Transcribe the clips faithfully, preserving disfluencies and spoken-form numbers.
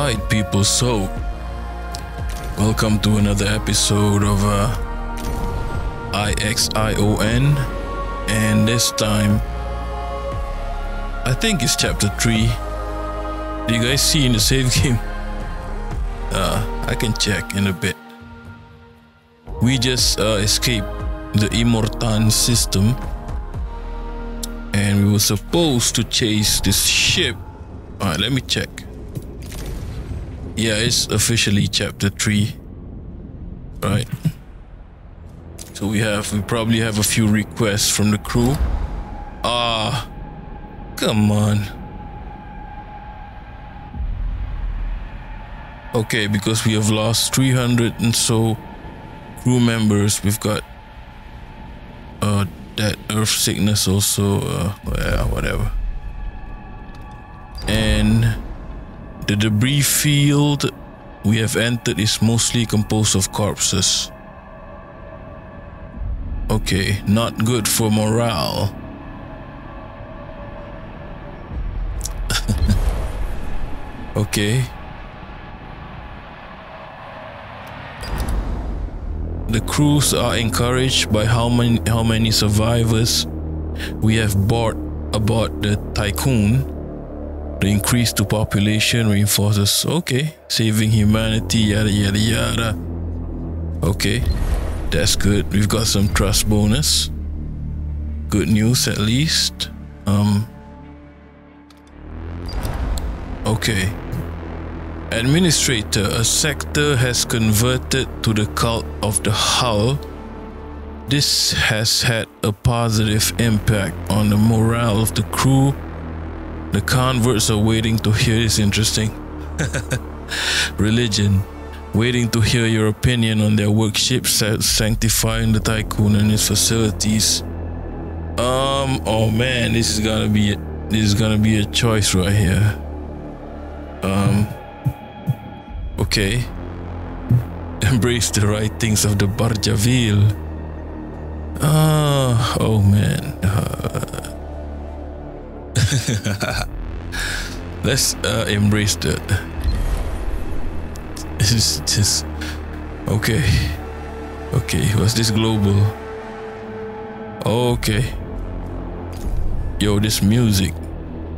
Alright people, so welcome to another episode of uh, I X I O N, and this time I think it's chapter three. Do you guys see in the save game? Uh, I can check in a bit. We just uh, escaped the Immortan system, and we were supposed to chase this ship. Alright, let me check. Yeah, it's officially chapter three. Right. So we have, we probably have a few requests from the crew. Ah, come on. Okay, because we have lost three hundred and so crew members. We've got uh, that earth sickness also, uh, yeah, whatever. And the debris field we have entered is mostly composed of corpses. Okay, not good for morale. Okay. The crews are encouraged by how many how many survivors we have brought aboard the Tycoon. The increase to population reinforces, okay, saving humanity, yada yada yada. Okay, that's good. We've got some trust bonus. Good news at least. Um. Okay. Administrator, a sector has converted to the cult of the Hull. This has had a positive impact on the morale of the crew. The converts are waiting to hear this interesting religion, waiting to hear your opinion on their worship, sanctifying the Tycoon and its facilities. Um, oh man, this is gonna be a, this is gonna be a choice right here. Um, okay, embrace the right things of the Barjavel. Ah, uh, oh man. Uh, Let's uh, embrace that. It's just okay. Okay, was this global? Okay. Yo, this music.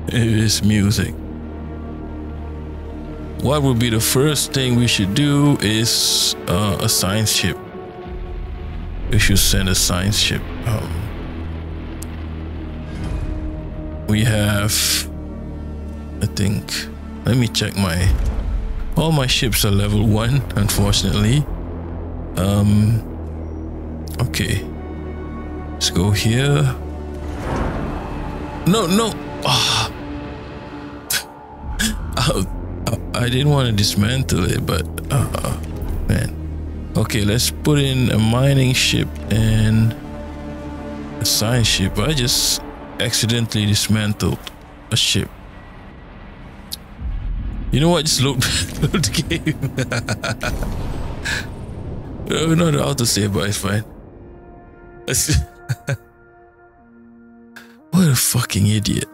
This music. What would be the first thing we should do is uh, a science ship. We should send a science ship. Um, We have, I think, let me check my, all my ships are level one, unfortunately. Um, okay, let's go here. No, no, oh. I, I didn't want to dismantle it, but uh, man. Okay, let's put in a mining ship and a science ship. I just accidentally dismantled a ship. You know what? Just load, load the game. We're not allowed to say, but it's fine. What a fucking idiot!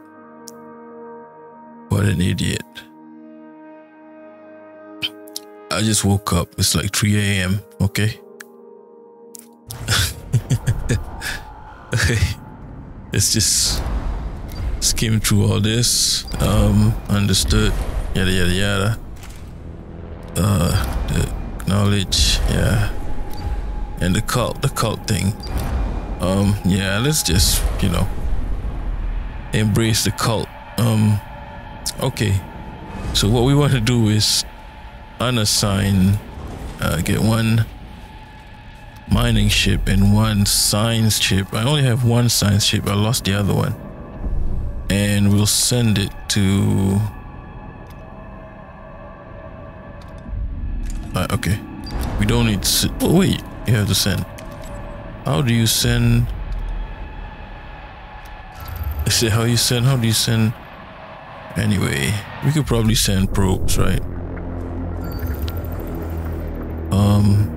What an idiot! I just woke up. It's like three A M Okay. Okay. Let's just skim through all this. Um, understood. Yada yada yada. Uh, the knowledge. Yeah. And the cult, the cult thing. Um, yeah. Let's just, you know, embrace the cult. Um, okay. So what we want to do is unassign. Uh, get one mining ship and one science ship. I only have one science ship. I lost the other one. And we'll send it to... Uh, okay. We don't need to... Oh, wait. You have to send. How do you send... Is it how you send? How do you send... Anyway, we could probably send probes, right? Um...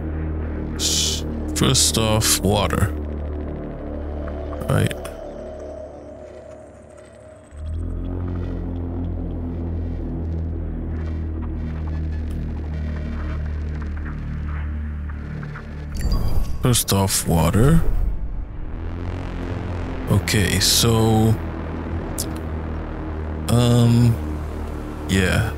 First off, water. Right. first off, water. Okay, so... Um... Yeah.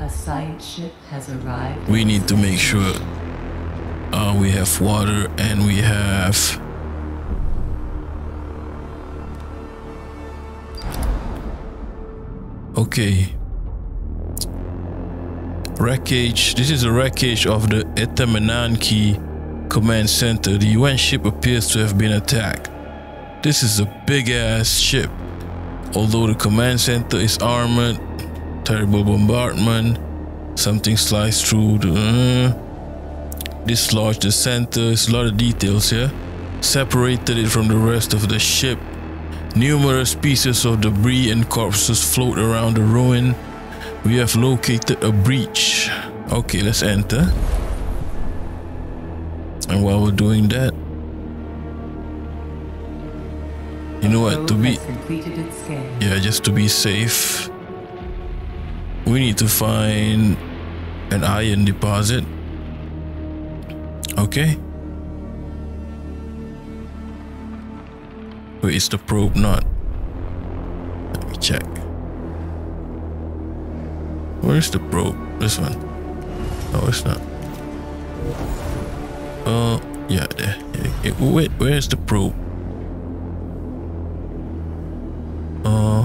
A side ship has arrived. We need to make sure uh, we have water and we have... Okay. Wreckage. This is a wreckage of the Etemenanki Command Center. The U N ship appears to have been attacked. This is a big-ass ship. Although the command center is armored, terrible bombardment, something sliced through the... Uh, dislodged the center. It's a lot of details here. Separated it from the rest of the ship. Numerous pieces of debris and corpses float around the ruin. We have located a breach. Okay, let's enter. And while we're doing that, you know what, to be, yeah, just to be safe, we need to find an iron deposit. Okay. Wait, is the probe not? Let me check. Where's the probe? This one. No, it's not. Oh, uh, yeah, there. It, it, wait, where's the probe? Uh,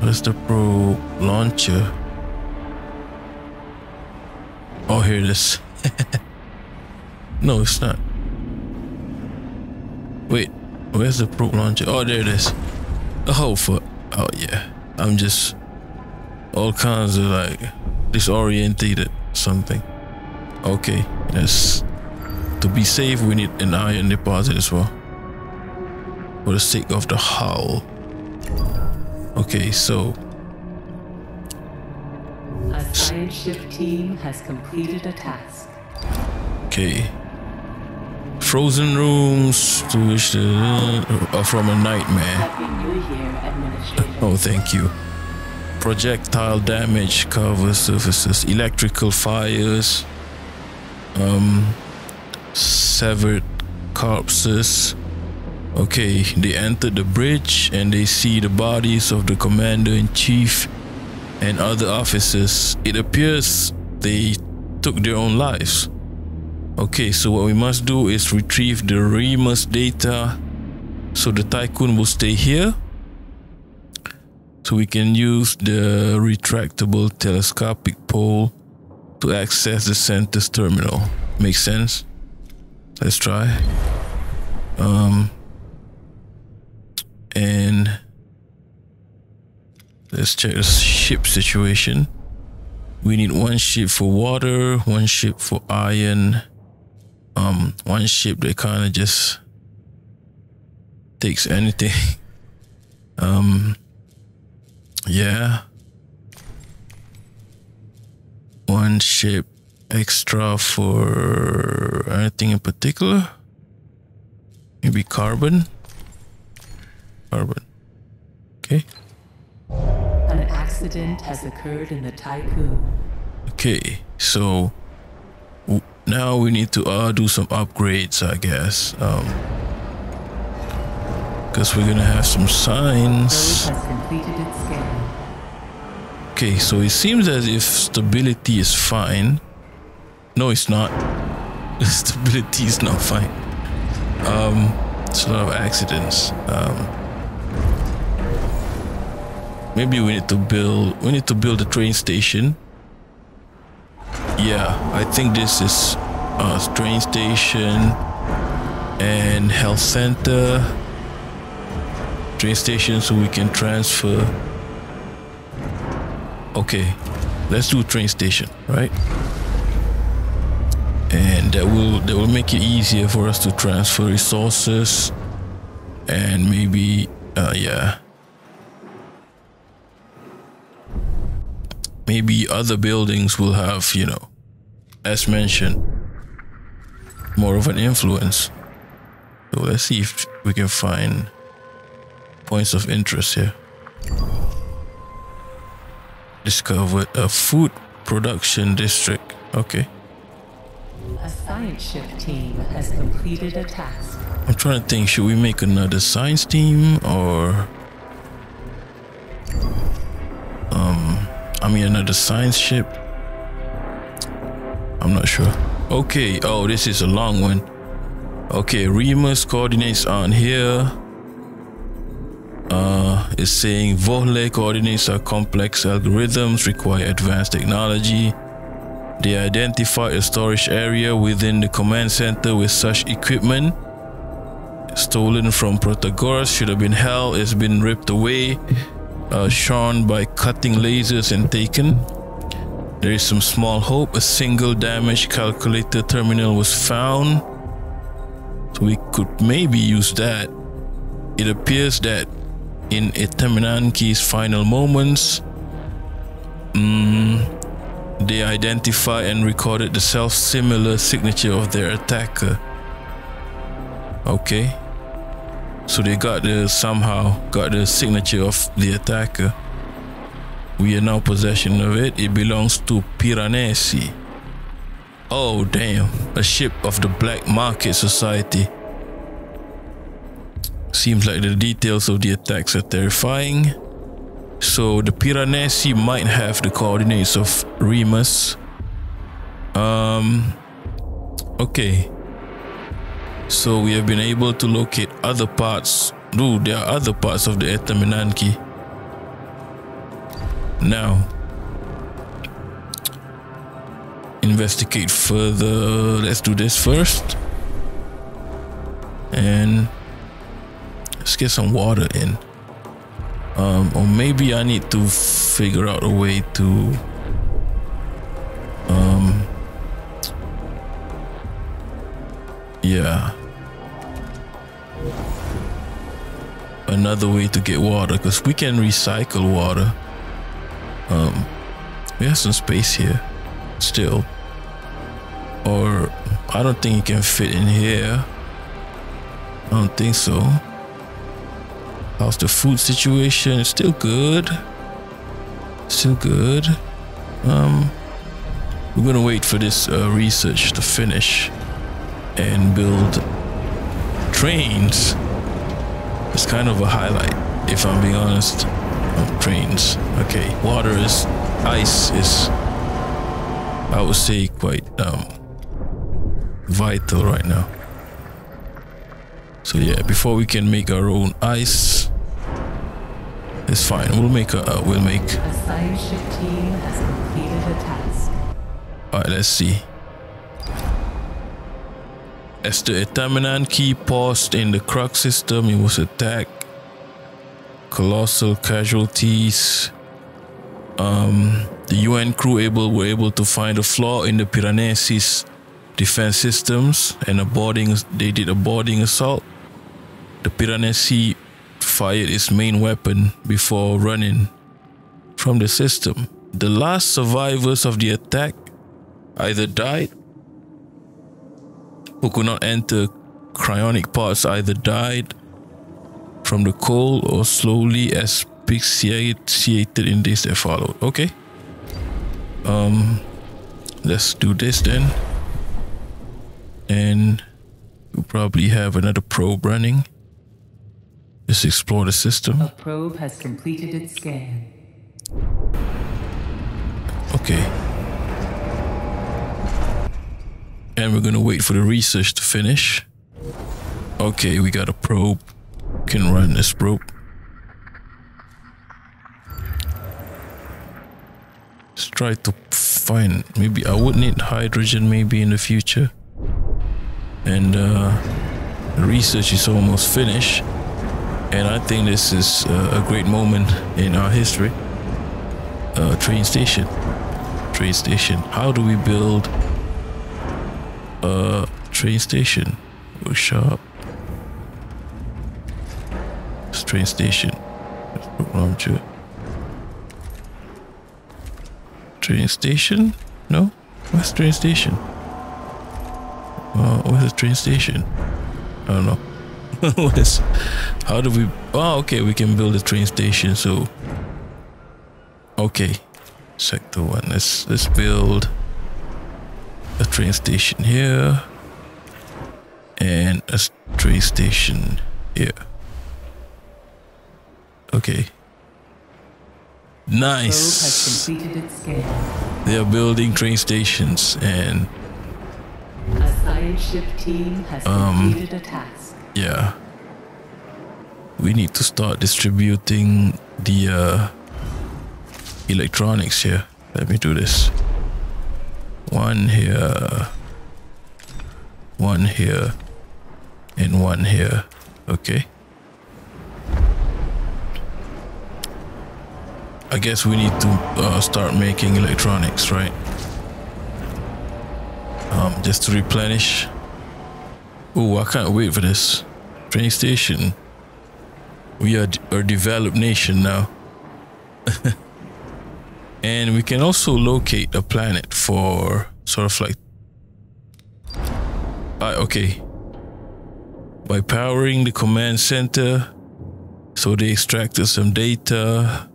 where's the probe launcher? Oh, here it is. No, it's not. Wait, where's the probe launcher? Oh, there it is. Oh, fuck. Oh, yeah. I'm just all kinds of like disorientated something. Okay, yes. To be safe, we need an iron deposit as well. For the sake of the howl. Okay, so a science ship team has completed a task. Okay. Frozen rooms to which the uh, from a nightmare. Oh, thank you. Projectile damage covers surfaces. Electrical fires. Um, severed corpses. Okay, they enter the bridge and they see the bodies of the commander-in-chief and other officers. It appears they took their own lives. Okay, so what we must do is retrieve the Remus data. So the Tycoon will stay here. So we can use the retractable telescopic pole to access the center's terminal. Makes sense? Let's try. Um... And let's check the ship situation. We need one ship for water, one ship for iron, um, one ship that kind of just takes anything. um, yeah, one ship extra for anything in particular. Maybe carbon. Carbon. Okay. An accident has occurred in the Tycoon. Okay, so w now we need to uh, do some upgrades, I guess. Um, because we're gonna have some signs. Okay, so it seems as if stability is fine. No, it's not. Stability is not fine. Um, it's a lot of accidents. Um. Maybe we need to build, we need to build a train station. Yeah, I think this is a train station and health center. Train station so we can transfer. Okay, let's do train station, right? And that will, that will make it easier for us to transfer resources and maybe, uh, yeah. Maybe other buildings will have, you know, as mentioned, more of an influence. So let's see if we can find points of interest here. Discovered a food production district. Okay. A science ship team has completed a task. I'm trying to think, should we make another science team or um I mean another science ship? I'm not sure. Okay, oh, this is a long one. Okay, Remus coordinates aren't here. Uh, it's saying Vohle coordinates are complex algorithms, require advanced technology. They identify a storage area within the command center with such equipment. Stolen from Protagoras, should have been held, it's been ripped away, uh, shorn by cutting lasers and taken. There is some small hope, a single damage calculator terminal was found. So we could maybe use that. It appears that in Etemenanki's final moments, um, they identified and recorded the self-similar signature of their attacker. Okay, so they got the somehow got the signature of the attacker. We are now possession of it. It belongs to Piranesi. Oh damn, a ship of the Black Market Society. Seems like the details of the attacks are terrifying. So the Piranesi might have the coordinates of Remus. Um, okay. So we have been able to locate other parts. Dude, there are other parts of the Etemenanki. Now, investigate further. Let's do this first. And let's get some water in. Um, or maybe I need to figure out a way to um, yeah, another way to get water, because we can recycle water. Um, we have some space here still, or I don't think it can fit in here. I don't think so. How's the food situation? It's still good. Still good. Um, we're gonna wait for this uh, research to finish and build trains. It's kind of a highlight, if I'm being honest. Oh, trains. Okay, water is ice is, I would say, quite um, vital right now. So yeah, before we can make our own ice. It's fine. We'll make a. Uh, we'll make. A science ship team has completed a task. All right. Let's see. As the Etemenanki paused in the Krug system, it was attacked. Colossal casualties. Um, the U N crew able were able to find a flaw in the Piranesi's defense systems, and a boarding. They did a boarding assault. The Piranesi fired its main weapon before running from the system. The last survivors of the attack either died or could not enter cryonic pods, either died from the cold or slowly asphyxiated in days that followed. Okay. Um, let's do this then. And we'll probably have another probe running. Let's explore the system. A probe has completed its scan. Okay. And we're gonna wait for the research to finish. Okay, we got a probe. Can run this probe. Let's try to find, maybe I would need hydrogen maybe in the future. And uh, the research is almost finished. And I think this is uh, a great moment in our history. Uh, train station. Train station. How do we build a train station? Workshop. It's train station. Train station? No? Where's train station? Uh, where's the train station? I don't know. How do we? Oh, okay. We can build a train station. So, okay. Sector one. Let's let's build a train station here and a train station here. Okay. Nice. They are building train stations and. A science ship team has um, completed a task. Yeah. We need to start distributing the uh, electronics here. Let me do this. One here. One here. And one here. Okay. I guess we need to uh, start making electronics, right? Um, just to replenish. Oh, I can't wait for this. Train station. We are a developed nation now. And we can also locate a planet for sort of like... Uh, okay. By powering the command center. So they extracted some data.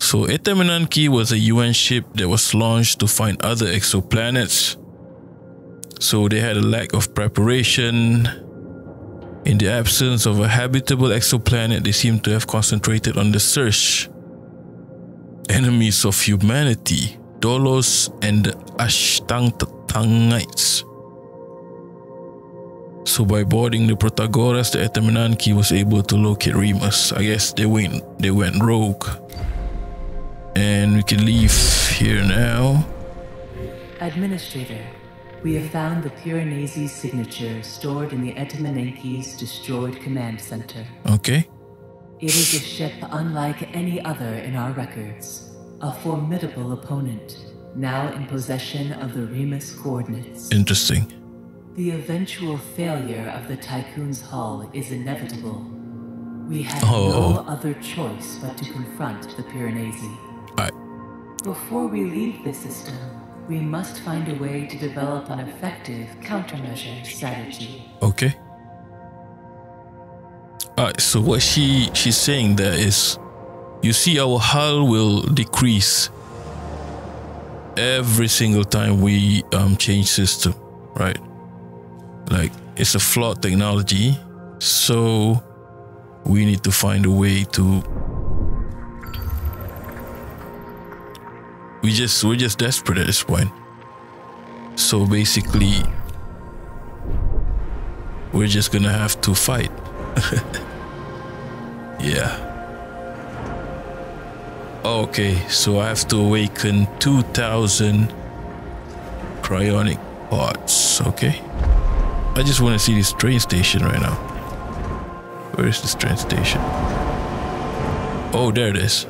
So Etemenanki was a U N ship that was launched to find other exoplanets. So they had a lack of preparation. In the absence of a habitable exoplanet, they seem to have concentrated on the search. Enemies of humanity, Dolos and the Ashtangtangites. So by boarding the Protagoras, the Etemenanki was able to locate Remus. I guess they went, they went rogue. And we can leave here now. Administrator, we have found the Piranesi signature stored in the Etemenanki's destroyed command center. Okay. It is a ship unlike any other in our records. A formidable opponent, now in possession of the Remus coordinates. Interesting. The eventual failure of the Tycoon's hull is inevitable. We have oh. no other choice but to confront the Piranesi. Before we leave the system, we must find a way to develop an effective countermeasure strategy. Okay. Alright, so what she she's saying there is, you see, our hull will decrease every single time we um, change system, right? Like, it's a flawed technology, so we need to find a way to... We just, we're just desperate at this point. So basically, we're just gonna have to fight. Yeah. Okay, so I have to awaken two thousand cryonic pods, okay. I just wanna see this train station right now. Where is this train station? Oh, there it is.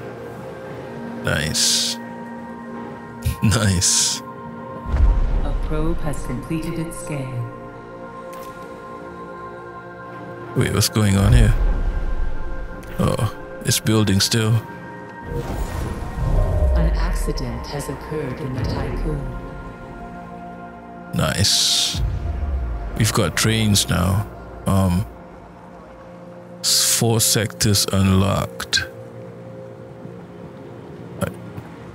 Nice. Nice. A probe has completed its scan. Wait, what's going on here? Oh, it's building still. An accident has occurred in the Tycoon. Nice. We've got trains now. Um, four sectors unlocked.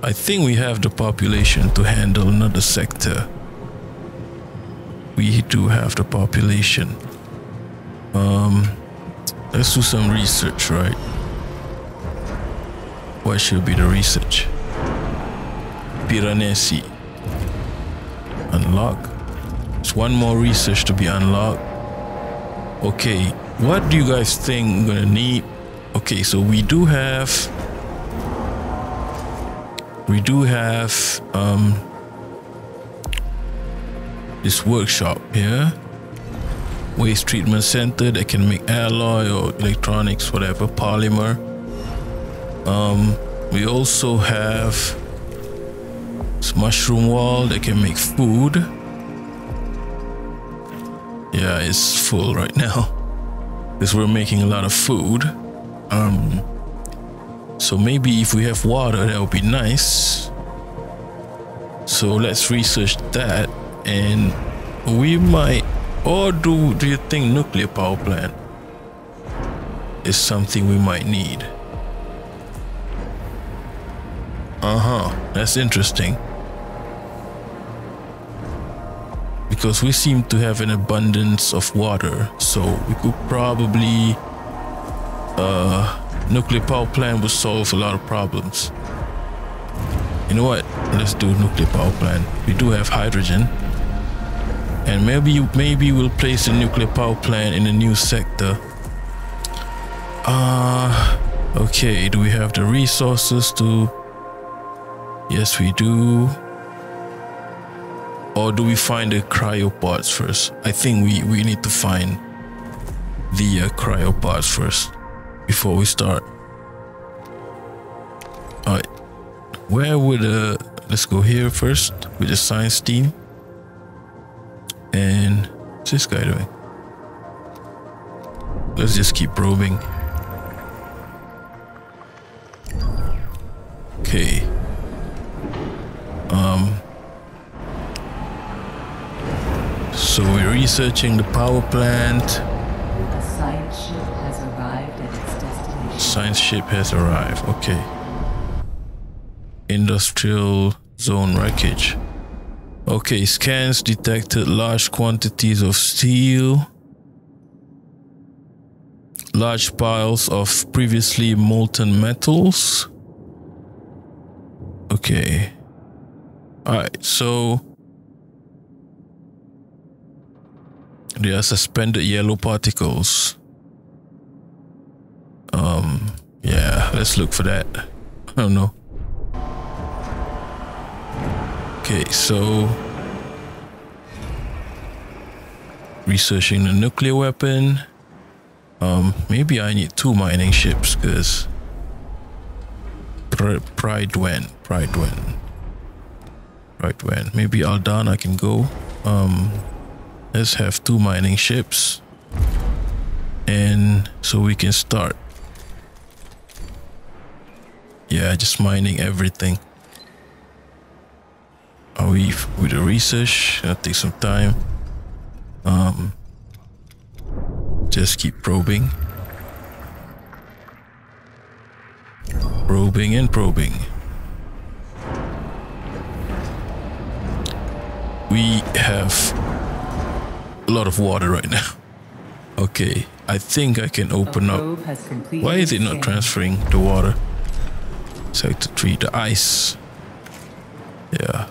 I think we have the population to handle another sector. We do have the population. Um, let's do some research, right? What should be the research? Piranesi. Unlock. There's one more research to be unlocked. Okay, what do you guys think I'm gonna need? Okay, so we do have... We do have um, this workshop here. Waste treatment center that can make alloy or electronics, whatever, polymer. Um, we also have this mushroom wall that can make food. Yeah, it's full right now because we're making a lot of food. Um, So maybe if we have water, that would be nice. So let's research that, and we might, or do, do you think nuclear power plant is something we might need? Uh-huh, that's interesting. Because we seem to have an abundance of water, so we could probably... Uh, nuclear power plant would solve a lot of problems. You know what? Let's do nuclear power plant. We do have hydrogen. And maybe maybe we'll place a nuclear power plant in a new sector. Uh, okay, do we have the resources to... Yes, we do. Or do we find the cryopods first? I think we, we need to find the uh, cryopods first before we start. Alright, where would... Uh, let's go here first with the science team. And what's this guy doing? Let's just keep probing. Okay. Um. So we're researching the power plant. The science ship has arrived at its destination. Science ship has arrived. Okay. Industrial zone wreckage. Okay, scans detected large quantities of steel, large piles of previously molten metals. Okay. Alright, so they are suspended yellow particles. Um, yeah, let's look for that. I don't know. Okay, so researching the nuclear weapon. Um, maybe I need two mining ships, because Pride went, Pride went, Pride went. Maybe Aldana can go. Um, let's have two mining ships, and so we can start. Yeah, just mining everything. Are we with the research? That'll take some time. Um, just keep probing. Probing and probing. We have a lot of water right now. Okay, I think I can open up. Why is it not transferring the water? Sector three, the ice. Yeah.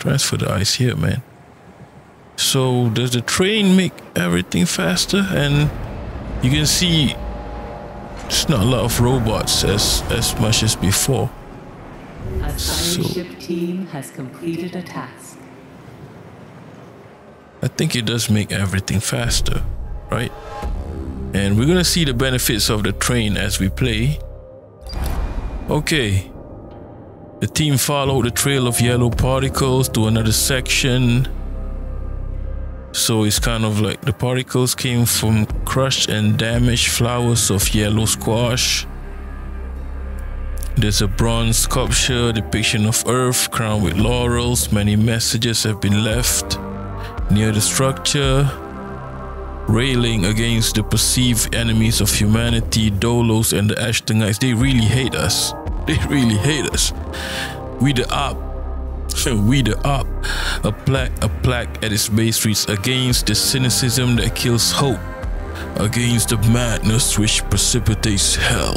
Transfer the ice here, man. So does the train make everything faster? And you can see it's not a lot of robots as as much as before. A science ship team has completed a task. I think it does make everything faster, right? And we're gonna see the benefits of the train as we play. Okay. The team followed the trail of yellow particles to another section. So it's kind of like the particles came from crushed and damaged flowers of yellow squash. There's a bronze sculpture depiction of Earth crowned with laurels. Many messages have been left near the structure. Railing against the perceived enemies of humanity, Dolos and the Ashtonites. They really hate us. They really hate us. We the op. We the op. A plaque, a plaque at its base reads, against the cynicism that kills hope, against the madness which precipitates hell,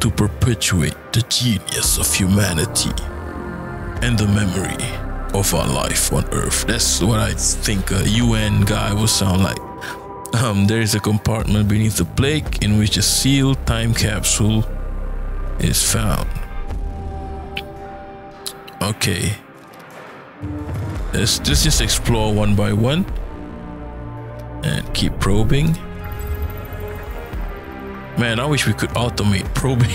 to perpetuate the genius of humanity and the memory of our life on Earth. That's what I think a U N guy would sound like. Um, there is a compartment beneath the plaque in which a sealed time capsule is found. Okay, let's, let's just explore one by one and keep probing. Man, I wish we could automate probing,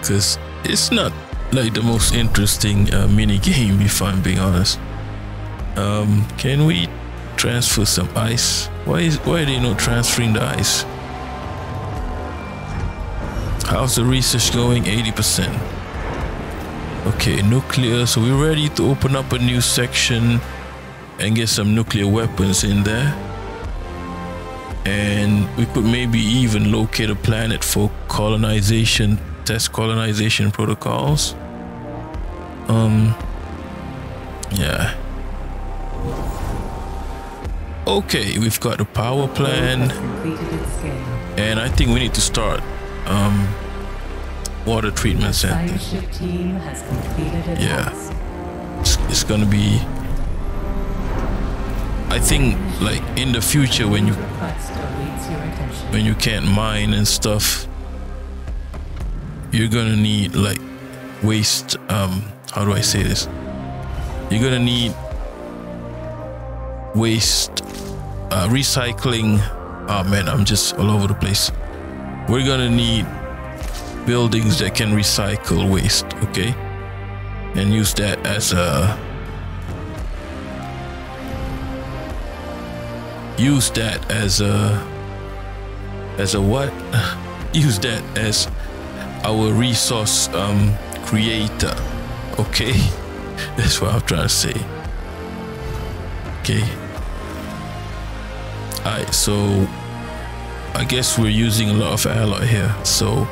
because it's not like the most interesting uh, mini game, if I'm being honest. Um, can we transfer some ice? Why is why are they not transferring the ice? How's the research going? eighty percent. Okay, nuclear. So we're ready to open up a new section and get some nuclear weapons in there. and we could maybe even locate a planet for colonization, test colonization protocols. Um, yeah. Okay, we've got the power plant, and I think we need to start um, water treatment center. Yeah, it's, it's gonna be. I think like in the future when you when you can't mine and stuff, you're gonna need like waste. Um, how do I say this? You're gonna need waste uh, recycling. Oh man, I'm just all over the place. We're gonna need buildings that can recycle waste, okay, and use that as a use that as a as a what use that as our resource um, creator, okay. That's what I'm trying to say, okay. Alright, so I guess we're using a lot of alloy here, so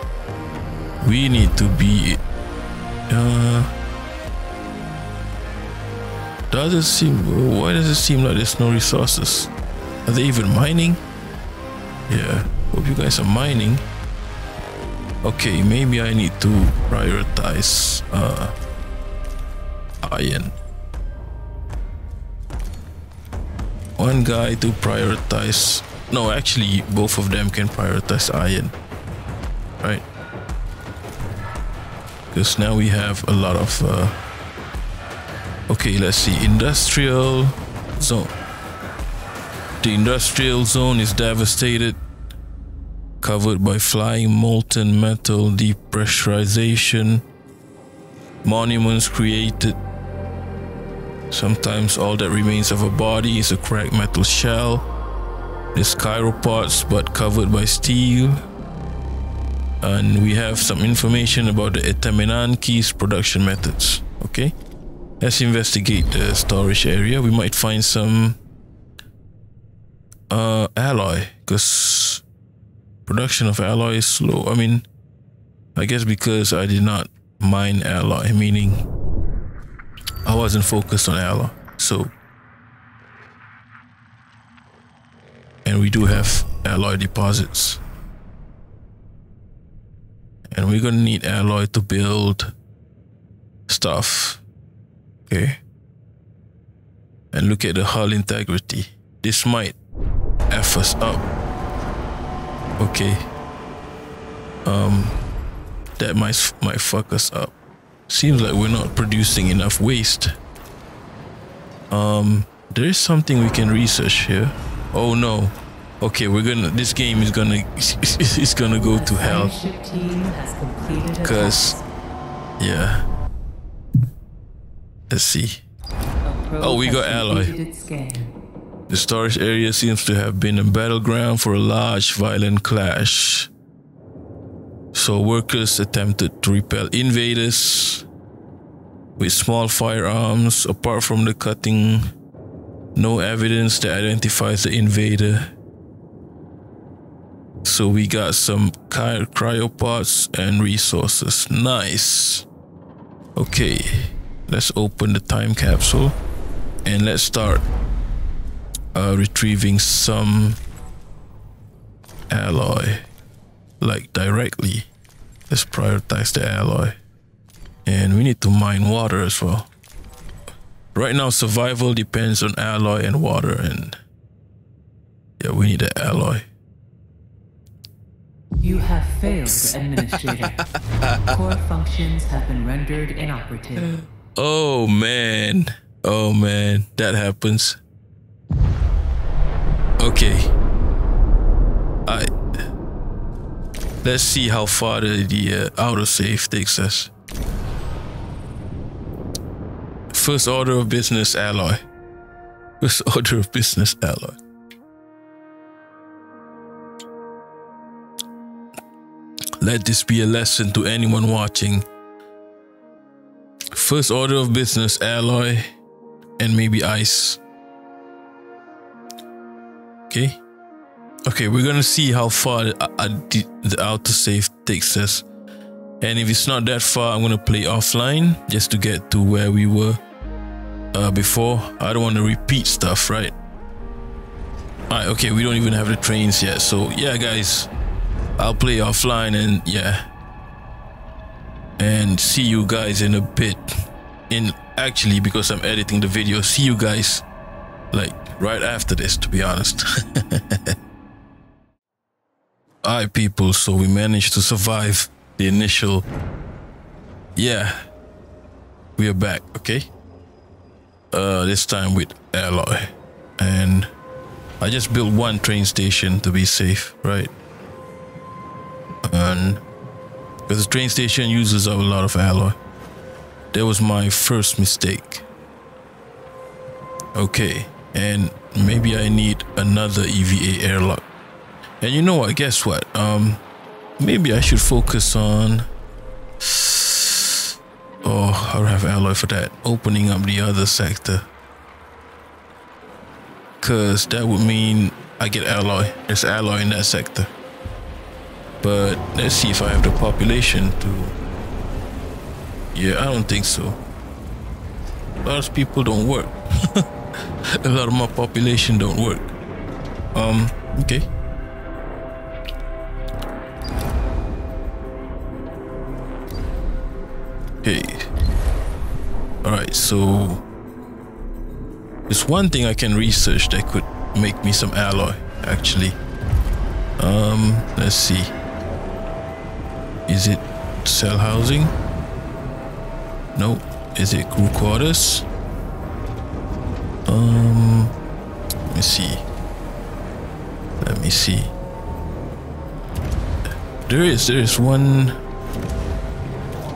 we need to be uh, doesn't seem why does it seem like there's no resources? Are they even mining? Yeah, hope you guys are mining. Okay, maybe I need to prioritize uh, iron. One guy to prioritize, no, actually both of them can prioritize iron, right? Because now we have a lot of uh, okay, let's see, industrial zone. The industrial zone is devastated, covered by flying molten metal, depressurization, monuments created. Sometimes all that remains of a body is a cracked metal shell. There's chiropods but covered by steel. And we have some information about the Etemenanki's production methods. Okay, let's investigate the storage area. We might find some uh, alloy, because production of alloy is slow. I mean, I guess because I did not mine alloy, meaning I wasn't focused on alloy. So, and we do have alloy deposits, and we're gonna need alloy to build stuff. Okay, and look at the hull integrity. This might F us up. Okay, um that might might fuck us up. Seems like we're not producing enough waste. Um there is something we can research here. Oh no. Okay, we're gonna, this game is gonna it's gonna go to hell, because yeah, let's see. Oh, we got alloy. The storage area seems to have been a battleground for a large violent clash. So workers attempted to repel invaders with small firearms. Apart from the cutting, no evidence that identifies the invader. So we got some cryopods and resources. Nice. Okay, let's open the time capsule and let's start uh, retrieving some alloy. Like directly, let's prioritize the alloy, and we need to mine water as well. Right now survival depends on alloy and water, and yeah, we need an alloy. You have failed, administrator. Core functions have been rendered inoperative. Oh man, oh man, that happens. Okay, I let's see how far the, the uh, autosave takes us. First order of business, alloy. First order of business, alloy. Let this be a lesson to anyone watching. First order of business, alloy, and maybe ice. Okay. Okay, we're gonna see how far the, the outer save takes us. And if it's not that far, I'm gonna play offline just to get to where we were uh, before. I don't want to repeat stuff, right? Alright, okay, we don't even have the trains yet. So yeah, guys, I'll play offline and yeah. And see you guys in a bit. In actually, because I'm editing the video, see you guys like right after this, to be honest. Alright, people, so we managed to survive the initial. Yeah, we are back. Okay, uh this time with alloy, and I just built one train station to be safe, right? And because the train station uses up a lot of alloy. That was my first mistake. Okay, and maybe I need another E V A airlock. And you know what, guess what, um maybe I should focus on... Oh, I don't have alloy for that. Opening up the other sector. Because that would mean I get alloy. There's alloy in that sector. But let's see if I have the population to... Yeah, I don't think so. A lot of people don't work. A lot of my population don't work. Um, okay. Okay. Alright, so there's one thing I can research that could make me some alloy, actually. Um, let's see. Is it cell housing? No. Is it crew quarters? Um, let me see. Let me see. There is, there is one.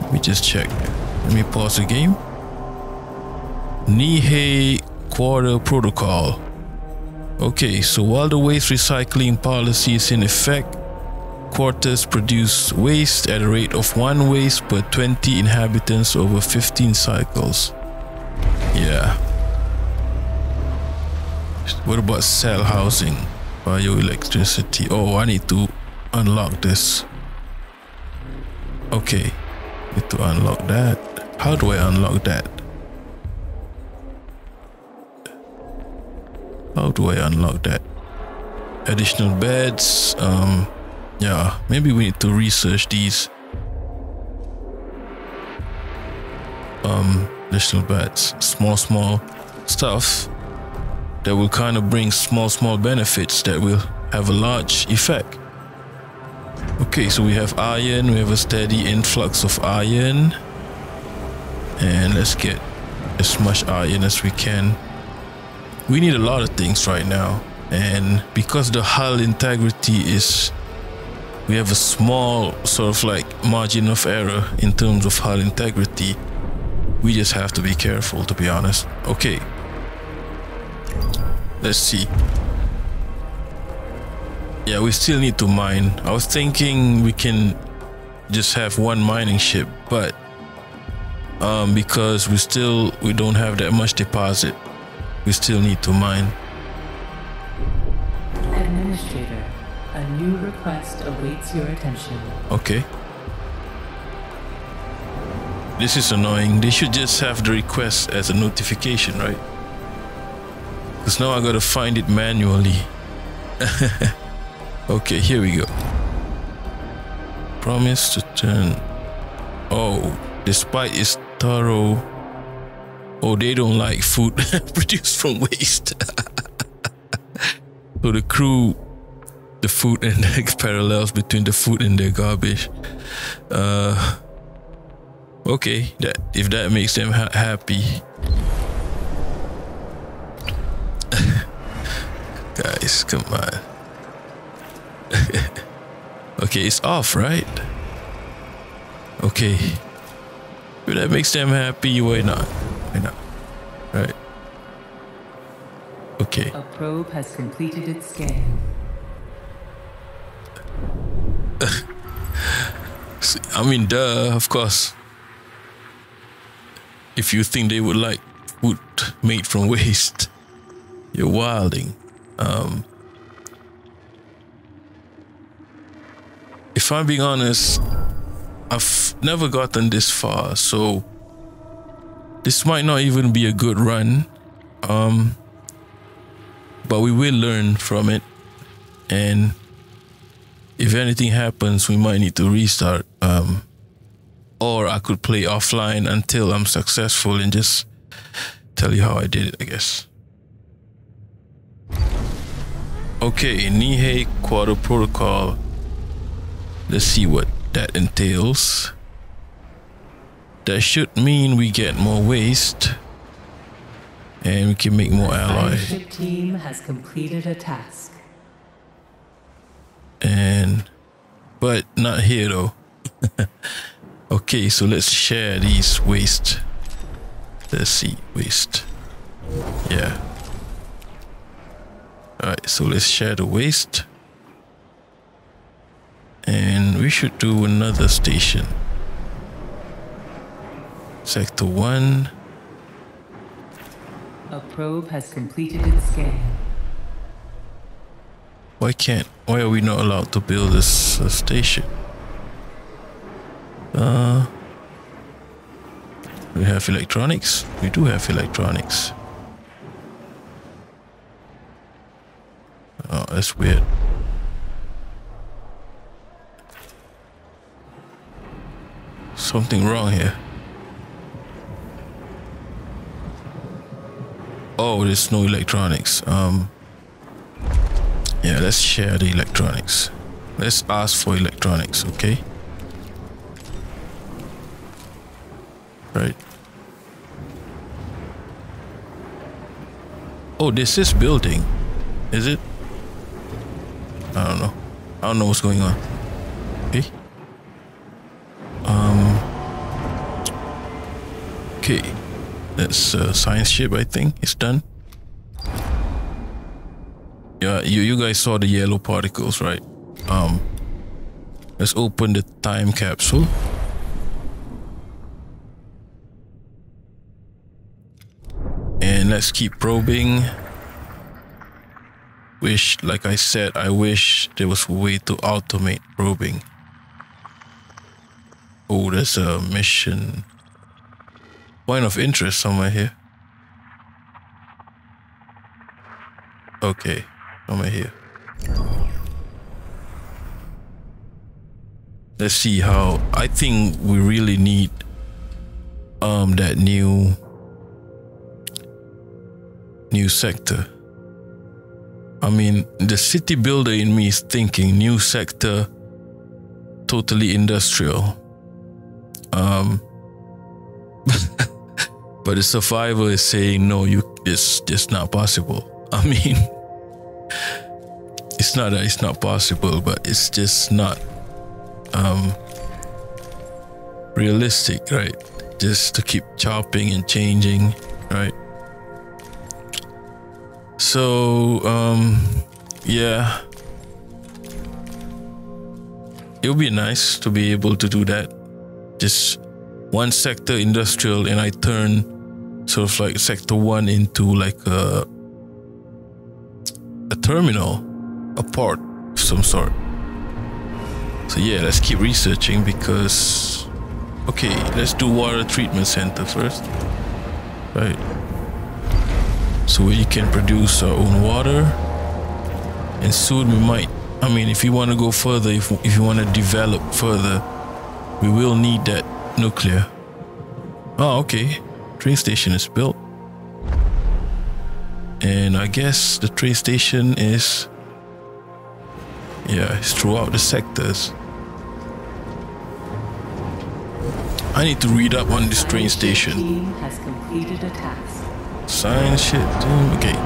Let me just check. Let me pause the game. Nihei Quarter Protocol. Okay, so while the waste recycling policy is in effect, quarters produce waste at a rate of one waste per twenty inhabitants over fifteen cycles. Yeah. What about cell housing? Bioelectricity. Oh, I need to unlock this. Okay. Need to unlock that. How do I unlock that? How do I unlock that? Additional beds. Um, yeah, maybe we need to research these. Um, additional beds, small, small stuff that will kind of bring small, small benefits that will have a large effect. Okay, so we have iron, we have a steady influx of iron, and let's get as much iron as we can. We need a lot of things right now, and because the hull integrity is, we have a small sort of like margin of error in terms of hull integrity, we just have to be careful, to be honest. Okay, let's see. Yeah, we still need to mine. I was thinking we can just have one mining ship, but um, because we still we don't have that much deposit, we still need to mine. Administrator, a new request awaits your attention. Okay. This is annoying. They should just have the request as a notification, right? Because now I gotta find it manually. Okay, here we go. Promise to turn. Oh, despite its thorough. Oh, they don't like food produced from waste. So the crew, the food and the parallels between the food and their garbage. Uh, okay, that if that makes them ha happy. Guys, come on. Okay, it's off, right? Okay. If that makes them happy, why not? Why not? Right. Okay. A probe has completed its scan. I mean, duh, of course. If you think they would like food made from waste, you're wilding. Um... if I'm being honest, I've never gotten this far, so this might not even be a good run, um, but we will learn from it, and if anything happens, we might need to restart, um, or I could play offline until I'm successful and just tell you how I did it, I guess. Okay, Nihei Quarter Protocol. Let's see what that entails. That should mean we get more waste and we can make more allies. The team has completed a task. And but not here though. Okay, so let's share these waste. Let's see, waste. Yeah. Alright, so let's share the waste. And we should do another station. Sector one. A probe has completed its scan. Why can't, why are we not allowed to build this uh, station? Uh, we have electronics? We do have electronics. Oh, that's weird. Something wrong here. Oh, there's no electronics. Um, yeah, let's share the electronics. Let's ask for electronics, okay? Right. Oh, this is building, is it? I don't know. I don't know what's going on. Okay. Um. Okay. That's a science ship, I think. It's done. Yeah, you, you guys saw the yellow particles, right? Um. Let's open the time capsule. And let's keep probing. Wish, like I said, I wish there was a way to automate probing. Oh, there's a mission. Point of interest somewhere here. Okay, somewhere here. Let's see how. I think we really need um that new new sector. I mean, the city builder in me is thinking new sector, totally industrial. Um, but the survivor is saying, no, you, it's just not possible. I mean, it's not that it's not possible, but it's just not um, realistic, right? Just to keep chopping and changing, right? So, um, yeah, it would be nice to be able to do that. Just one sector industrial, and I turn sort of like sector one into like a, a terminal, a port of some sort. So yeah, let's keep researching because, okay, let's do water treatment center first, right? So we can produce our own water, and soon we might, I mean, if you want to go further, if, if you want to develop further, we will need that nuclear. Oh, okay, train station is built, and I guess the train station is, yeah, it's throughout the sectors. I need to read up on this train station. The team has completed a task. Sign shit, dude.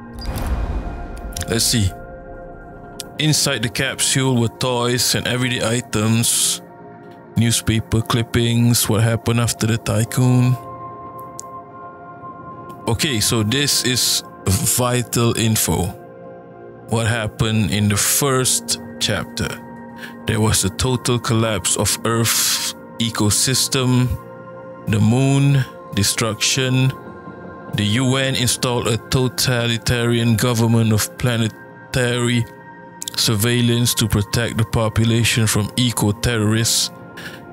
Okay. Let's see. Inside the capsule were toys and everyday items, newspaper clippings, what happened after the tycoon. Okay, so this is vital info. What happened in the first chapter? There was a total collapse of Earth's ecosystem. The moon, destruction. The U N installed a totalitarian government of planetary surveillance to protect the population from eco-terrorists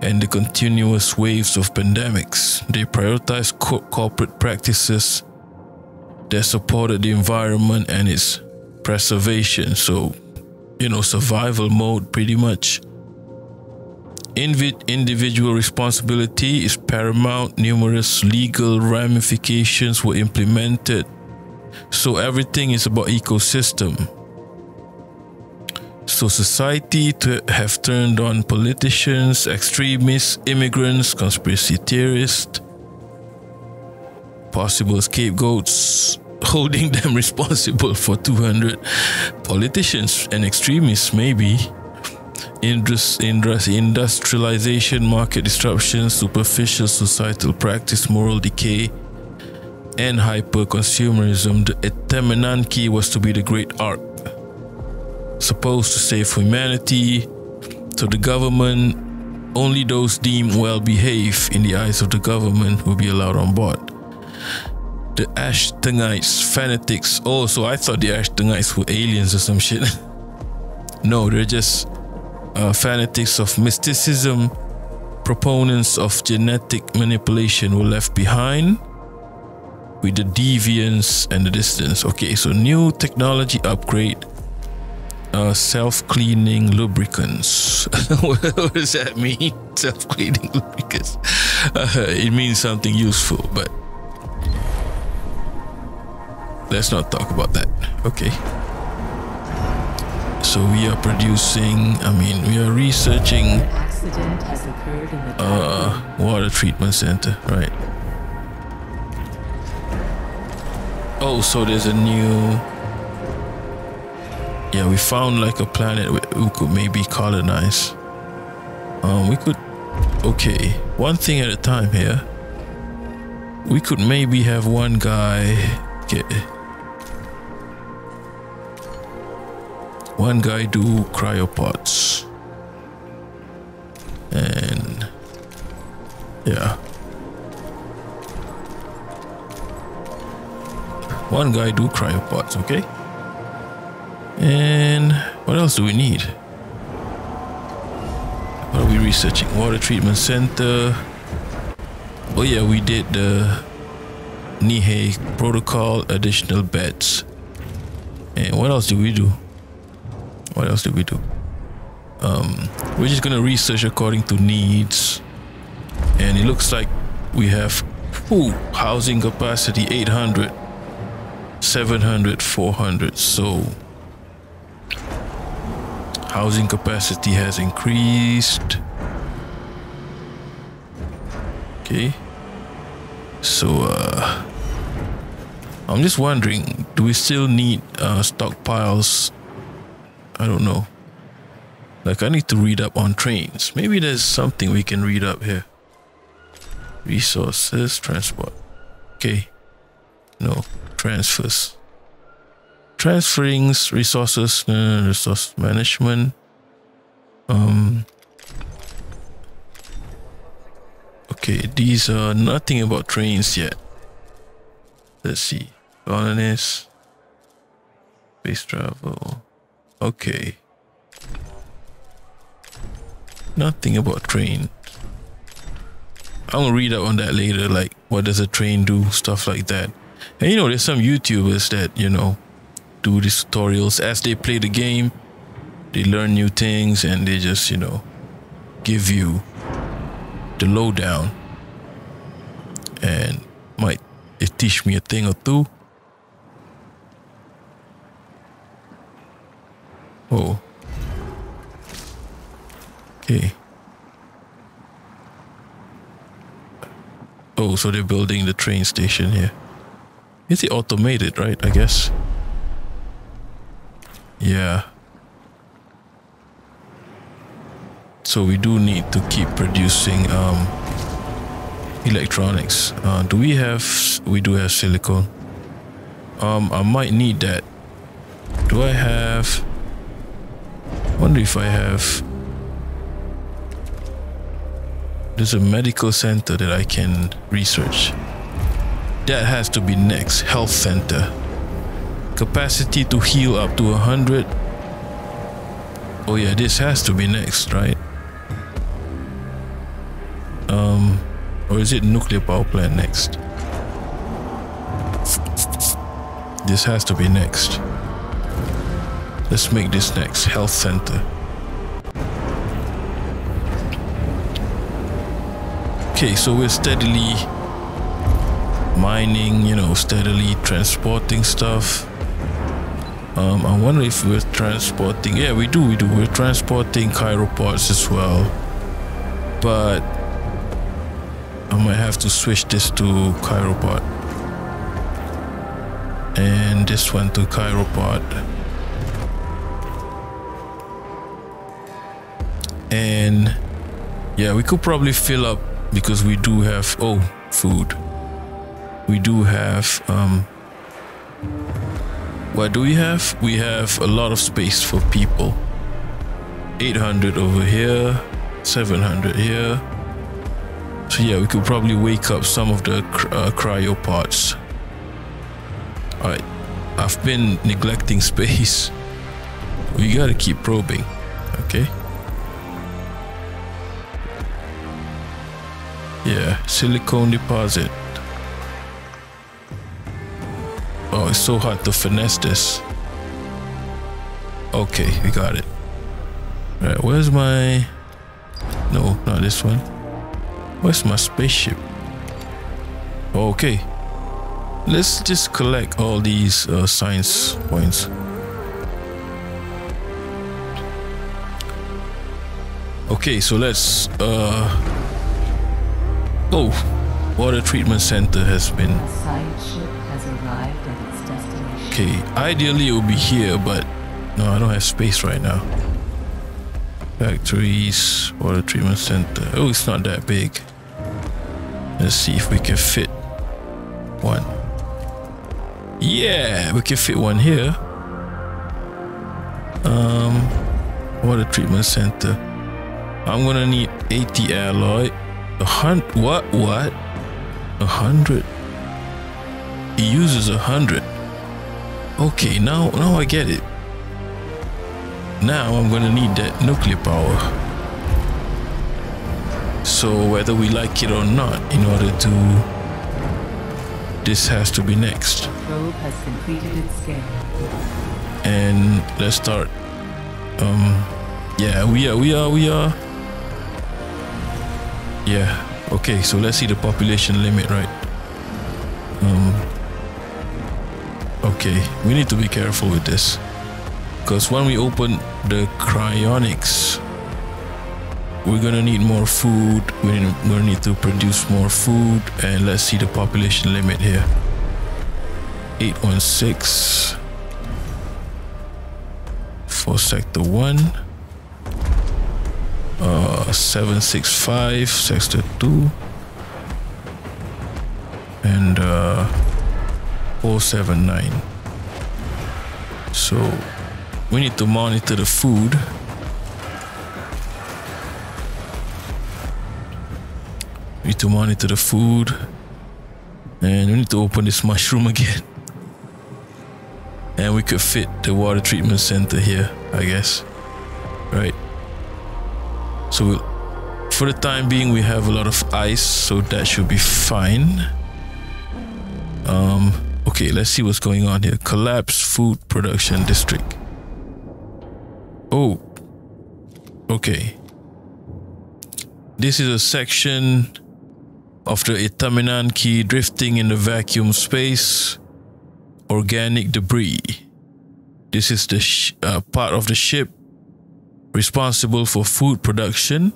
and the continuous waves of pandemics. They prioritized co corporate practices that supported the environment and its preservation. So, you know, survival mode pretty much. Invid individual responsibility is paramount. Numerous legal ramifications were implemented. So everything is about ecosystem. So society to have turned on politicians, extremists, immigrants, conspiracy theorists, possible scapegoats, holding them responsible for two hundred politicians and extremists maybe. Indus, indus, industrialization, market disruption, superficial societal practice, moral decay, and hyper-consumerism. The Etemenanki was to be the great ark, supposed to save humanity. To the government, only those deemed well-behaved in the eyes of the government will be allowed on board. The Ashtangites, fanatics. Oh, so I thought the Ashtangites were aliens or some shit. No, they're just uh, fanatics of mysticism. Proponents of genetic manipulation were left behind with the deviance and the distance. Okay, so new technology upgrade. Uh, self-cleaning lubricants. What does that mean? Self-cleaning lubricants. Uh, it means something useful, but let's not talk about that. Okay. So we are producing, I mean, we are researching uh, water treatment center, right? Oh, so there's a new... Yeah, we found like a planet we could maybe colonize. Um, we could... Okay, one thing at a time here. We could maybe have one guy... Okay. One guy do cryopods. And... Yeah. One guy do cryopods, okay? And what else do we need? What are we researching? Water treatment center. Oh yeah, we did the Nihei Protocol, additional beds. And what else do we do? What else do we do? Um, we're just gonna research according to needs. And it looks like we have, ooh, housing capacity eight hundred, seven hundred, four hundred, so... Housing capacity has increased. Okay. So, uh, I'm just wondering, do we still need uh, stockpiles? I don't know. Like, I need to read up on trains. Maybe there's something we can read up here. Resources, transport. Okay. No, transfers. Transferring resources, uh, resource management. Um, okay, these are nothing about trains yet. Let's see. Colonists, space travel. Okay. Nothing about train. I'm gonna read up on that later, like what does a train do, stuff like that. And you know, there's some YouTubers that, you know, do these tutorials as they play the game. They learn new things and they just, you know, give you the lowdown, and might it teach me a thing or two. Oh, okay. Oh, so they're building the train station here. Is it automated, right? I guess. Yeah. So we do need to keep producing um, electronics. Uh, do we have? We do have silicone. Um, I might need that. Do I have? Wonder if I have. There's a medical center that I can research. That has to be next. Health center. Capacity to heal up to one hundred. Oh yeah, this has to be next, right? Um, or is it nuclear power plant next? This has to be next. Let's make this next. Health center. Okay, so we're steadily mining, you know, steadily transporting stuff. Um, I wonder if we're transporting... Yeah, we do, we do. We're transporting chiropods as well. But I might have to switch this to chiropod. And this one to chiropod. And yeah, we could probably fill up because we do have... Oh, food. We do have... Um, What do we have? We have a lot of space for people. eight hundred over here, seven hundred here. So yeah, we could probably wake up some of the uh, cryopods. Alright, I've been neglecting space. We gotta keep probing, okay? Yeah, silicone deposit. Oh, it's so hard to finesse this. Okay, we got it. Alright, where's my... No, not this one. Where's my spaceship? Okay. Let's just collect all these uh, science points. Okay, so let's... Uh... Oh, water treatment center has been... Okay, ideally it will be here, but no, I don't have space right now. Factories, water treatment center. Oh, it's not that big. Let's see if we can fit one. Yeah, we can fit one here. Um, water treatment center. I'm gonna need eighty alloy. A hundred. What? What? A hundred. It uses a hundred. Okay, now, now I get it. Now I'm gonna need that nuclear power. So whether we like it or not, in order to... This has to be next. Probe has completed its scan. And let's start. Um, yeah, we are, we are, we are. Yeah, okay, so let's see the population limit, right? Um... Okay, we need to be careful with this, because when we open the cryonics, we're gonna need more food. We're gonna need to produce more food, and let's see the population limit here. eight one six for sector one, uh, seven six five sector two, and uh, four seven nine. So we need to monitor the food. We need to monitor the food, and we need to open this mushroom again. And we could fit the water treatment center here, I guess. Right. So we'll, for the time being, we have a lot of ice, so that should be fine. Um. Okay, let's see what's going on here. Collapse food production district. Oh. Okay. This is a section of the Etemenanki drifting in the vacuum space. Organic debris. This is the sh uh, part of the ship responsible for food production,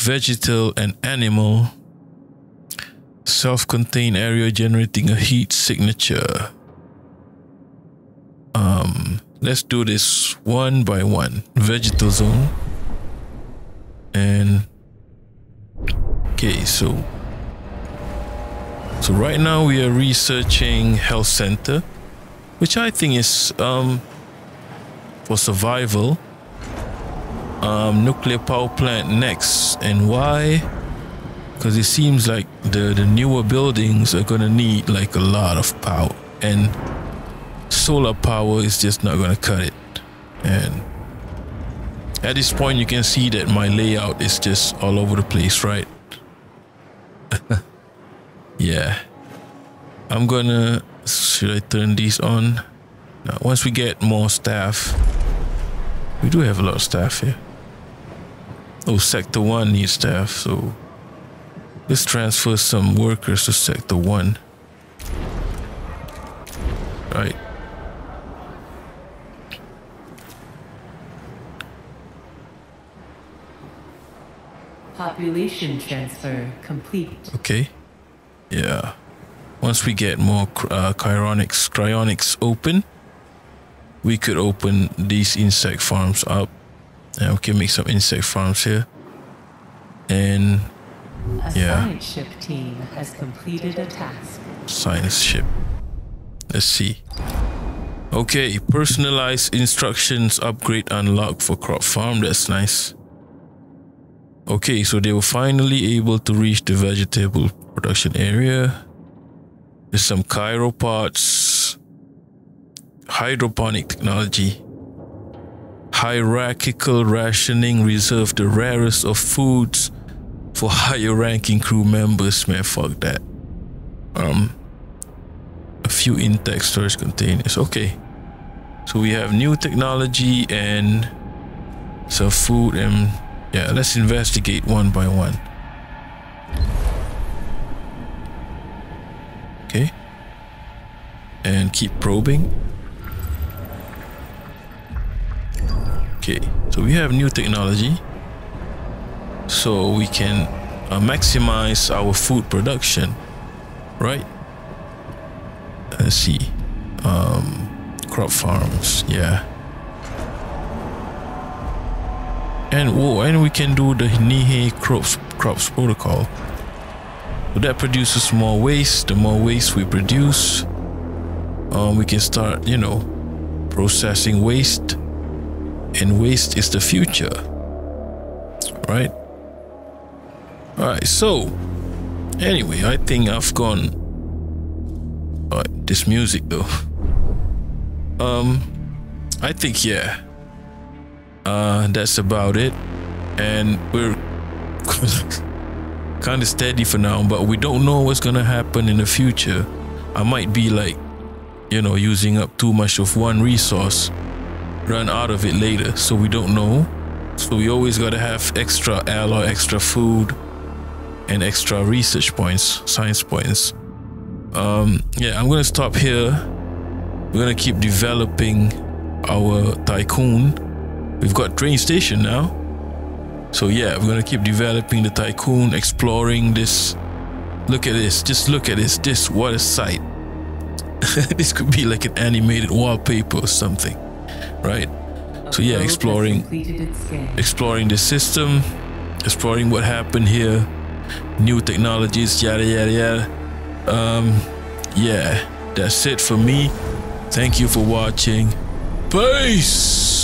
vegetal and animal. Self-contained area generating a heat signature. Um, let's do this one by one. Vegetal zone. And okay, so so right now we are researching health center, which I think is um for survival. Um, nuclear power plant next, and why? Because it seems like the, the newer buildings are going to need like a lot of power, and solar power is just not going to cut it. And At this point you can see that my layout is just all over the place, right? Yeah. I'm gonna... should I turn these on? Now, once we get more staff... we do have a lot of staff here. Oh, Sector one needs staff, so... let's transfer some workers to Sector one. Right. Population transfer complete. Okay. Yeah. Once we get more uh, cryonics, cryonics open, we could open these insect farms up, and we can make some insect farms here. And a yeah. Science ship team has completed a task. Science ship. Let's see. Okay, personalized instructions upgrade unlocked for crop farm. That's nice. Okay, so they were finally able to reach the vegetable production area. There's some chiropods, hydroponic technology, hierarchical rationing reserved the rarest of foods for higher ranking crew members. Man, fuck that. Um, a few intact storage containers. Okay, so we have new technology and some food and... yeah, let's investigate one by one. Okay. And keep probing. Okay, so we have new technology. So we can uh, maximize our food production. Right? Let's see. Um, crop farms, yeah. And whoa, and we can do the Nihei crops crops protocol. So that produces more waste. The more waste we produce, um, we can start, you know, processing waste. And waste is the future, right? All right. So, anyway, I think I've gone. All right, this music though. Um, I think yeah. Uh, that's about it, and we're kind of steady for now, but we don't know what's gonna happen in the future. I might be like, you know, using up too much of one resource, run out of it later, so we don't know. So we always gotta have extra alloy, extra food, and extra research points, science points. Um, yeah, I'm gonna stop here. We're gonna keep developing our tycoon. We've got train station now. So yeah, we're gonna keep developing the tycoon, exploring this. Look at this, just look at this, this, what a sight. This could be like an animated wallpaper or something, right? So yeah, exploring, exploring the system, exploring what happened here, new technologies, yada, yada, yada. Um, yeah, that's it for me. Thank you for watching. Peace!